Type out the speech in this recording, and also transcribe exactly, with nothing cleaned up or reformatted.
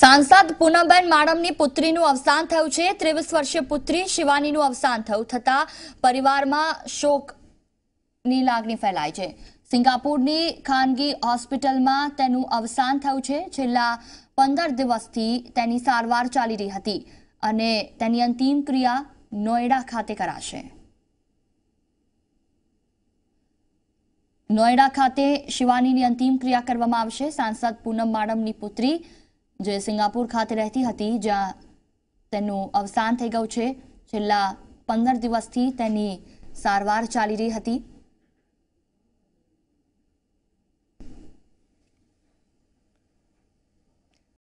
सांसद पूनमबेन माडमनी पुत्रीનું અવસાન થયું છે ત્રેવીસ વર્ષીય પુત્રી શિવાનીનું અવસાન થયું તથા પરિવારમાં શોકની લાગણી ફેલાઈ છે સિંગાપોરની ખાનગી હોસ્પિટલમાં તેનું અવસાન થયું છે છેલ્લા પંદર દિવસથી તેની સારવાર ચાલી રહી હતી અને તેની અંતિમ ક્રિયા નોએડા ખાતે કરાશે નોએડા ખાતે શિવાનીની અંતિમ ક્રિયા કરવામાં આવશે सांसद पूनम माडमनी पुत्री જે સિંગાપોર ખાતે રહેતી હતી જ્યાં તેનું અવસાન થઈ ગયું છે છેલ્લા પંદર દિવસથી તેની સારવાર ચાલી રહી હતી।